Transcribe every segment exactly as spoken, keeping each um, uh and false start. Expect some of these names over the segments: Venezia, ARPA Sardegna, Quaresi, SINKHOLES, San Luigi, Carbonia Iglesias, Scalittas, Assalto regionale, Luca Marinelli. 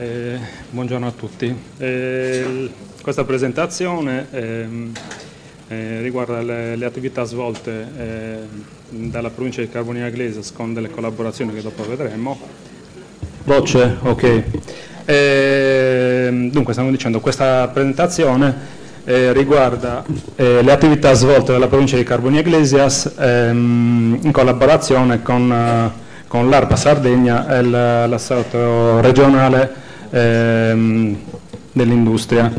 Eh, buongiorno a tutti. Eh, questa presentazione eh, eh, riguarda le, le attività svolte eh, dalla provincia di Carbonia Iglesias con delle collaborazioni che dopo vedremo. Voce, ok. Eh, dunque, stiamo dicendo, questa presentazione eh, riguarda eh, le attività svolte dalla provincia di Carbonia Iglesias ehm, in collaborazione con, eh, con l'ARPA Sardegna e l'Assalto regionale dell'industria.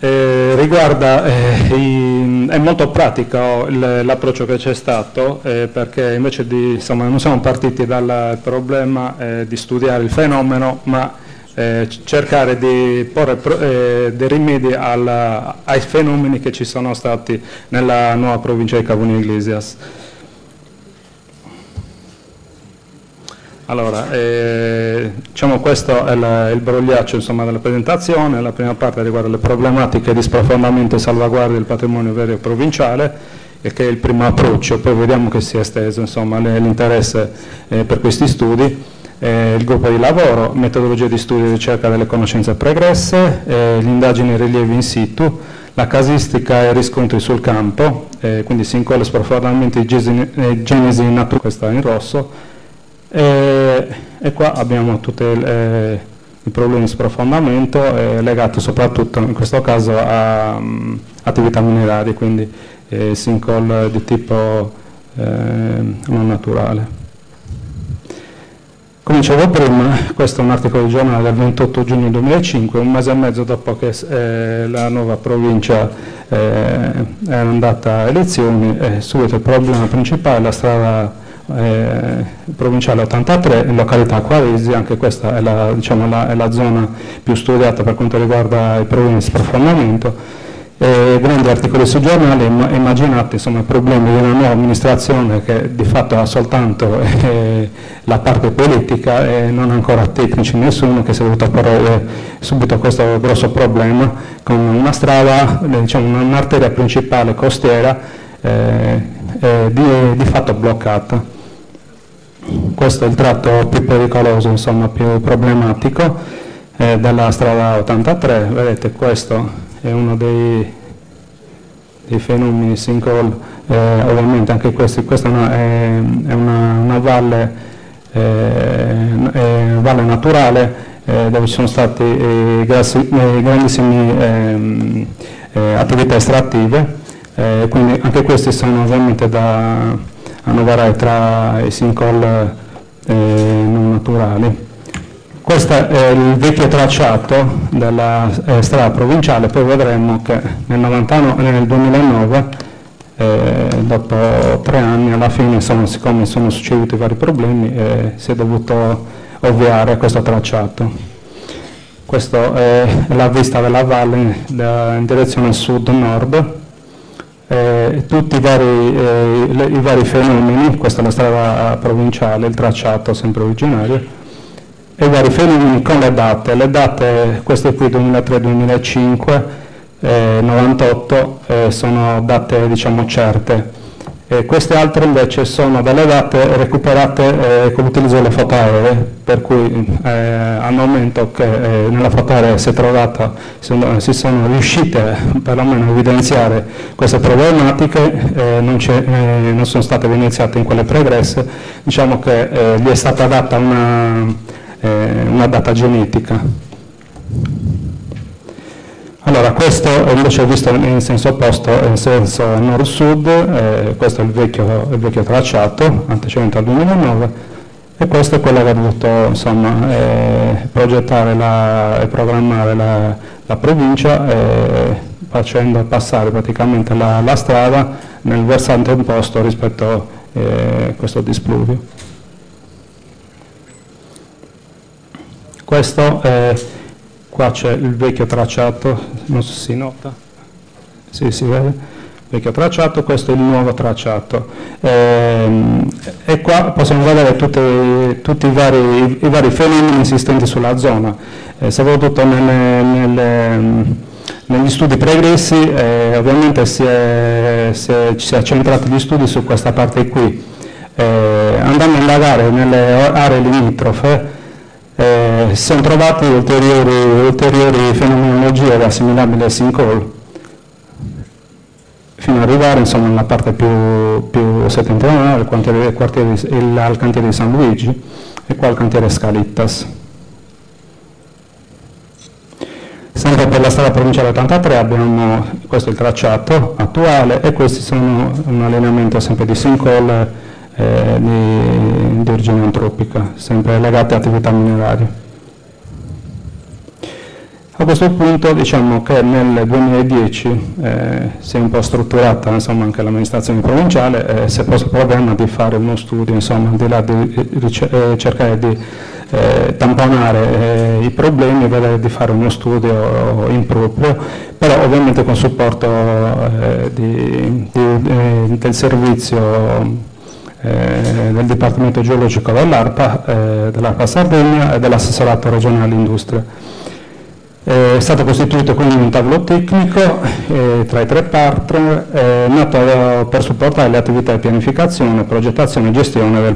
Eh, riguarda eh, i, è molto pratico l'approccio che c'è stato, eh, perché invece di insomma non siamo partiti dal problema eh, di studiare il fenomeno, ma eh, cercare di porre pro, eh, dei rimedi alla, ai fenomeni che ci sono stati nella nuova provincia di Carbonia Iglesias. Allora, eh, diciamo questo è la, il brogliaccio insomma, della presentazione. La prima parte riguarda le problematiche di sprofondamento e salvaguardia del patrimonio vero e provinciale, e che è il primo approccio. Poi vediamo che si è esteso l'interesse eh, per questi studi, eh, il gruppo di lavoro, metodologia di studio e ricerca delle conoscenze pregresse, eh, le indagini e rilievi in situ, la casistica e riscontri sul campo, eh, quindi si incolla sprofondamento e genesi in natura, questa in rosso. E, e qua abbiamo tutti eh, i problemi di sprofondamento eh, legati soprattutto in questo caso a um, attività minerarie, quindi eh, sinkhole di tipo eh, non naturale. Come dicevo prima, questo è un articolo di giornale del ventotto giugno duemilacinque, un mese e mezzo dopo che eh, la nuova provincia eh, è andata a elezioni, e subito il problema principale è la strada Eh, provinciale ottantatré, località Quaresi. Anche questa è la, diciamo, la, è la zona più studiata per quanto riguarda i problemi di sprofondamento. Eh, grandi articoli sui giornali, immaginate insomma, i problemi di una nuova amministrazione che di fatto ha soltanto eh, la parte politica e non ancora tecnici nessuno, che si è dovuto porre eh, subito questo grosso problema con una strada, eh, diciamo, un'arteria principale costiera eh, eh, di, di fatto bloccata. Questo è il tratto più pericoloso, insomma, più problematico eh, della strada ottantatré. Vedete, questo è uno dei, dei fenomeni sinkhole, eh, ovviamente anche questi. Questa è una, è, è una, una valle, eh, è valle naturale eh, dove ci sono stati eh, grassi, eh, grandissime eh, eh, attività estrattive, eh, quindi anche questi sono ovviamente da annoverare tra i sinkhole eh, non naturali. Questo è il vecchio tracciato della eh, strada provinciale. Poi vedremo che nel, novantanove, nel duemilanove, eh, dopo tre anni, alla fine, sono, siccome sono succeduti vari problemi, eh, si è dovuto ovviare questo tracciato. Questa è la vista della valle da, in direzione sud-nord. Eh, tutti i vari, eh, le, i vari fenomeni, questa è la strada provinciale, il tracciato sempre originario, e i vari fenomeni con le date, le date queste qui duemilatré duemilacinque, eh, novantotto, eh, sono date diciamo certe, e queste altre invece sono delle date recuperate eh, con l'utilizzo delle foto aeree, per cui eh, al momento che eh, nella foto aerea si è trovata, si sono riuscite perlomeno a evidenziare queste problematiche, eh, non, eh, non sono state evidenziate in quelle pregresse, diciamo che eh, gli è stata data una, eh, una data genetica. Allora, questo invece è visto in senso opposto, in senso nord-sud, eh, questo è il vecchio, il vecchio tracciato, antecedente al duemilanove, e questo è quello che ha dovuto insomma, eh, progettare la, e programmare la, la provincia, eh, facendo passare praticamente la, la strada nel versante opposto rispetto a eh, questo displuvio. Questo è... Qua c'è il vecchio tracciato, non so se si nota, sì, si vede, il vecchio tracciato, questo è il nuovo tracciato. Ehm, e qua possiamo vedere tutti, tutti i, vari, i vari fenomeni esistenti sulla zona. Eh, soprattutto nelle, nelle, negli studi pregressi, eh, ovviamente si è, si, è, si è centrato gli studi su questa parte qui. Eh, andando a indagare nelle aree limitrofe, eh, si sono trovati ulteriori, ulteriori fenomenologie assimilabili al sinkhole, fino ad arrivare insomma, nella parte più, più settentrionale, al quartiere, il, al cantiere di San Luigi e qua al cantiere Scalittas. Sempre per la strada provinciale ottantatré abbiamo, questo è il tracciato attuale, e questi sono un allineamento sempre di sinkhole eh, di, di origine antropica, sempre legate a attività minerarie. A questo punto diciamo che nel duemiladieci eh, si è un po' strutturata insomma, anche l'amministrazione provinciale e si è posto il problema di fare uno studio, insomma, al di là di eh, cercare di eh, tamponare eh, i problemi e vedere di fare uno studio in proprio, però ovviamente con supporto eh, di, di, eh, del servizio eh, del Dipartimento Geologico dell'ARPA, eh, dell'ARPA Sardegna e dell'Assessorato regionale all'industria. Eh, è stato costituito quindi un tavolo tecnico eh, tra i tre partner, eh, nato per supportare le attività di pianificazione, progettazione e gestione del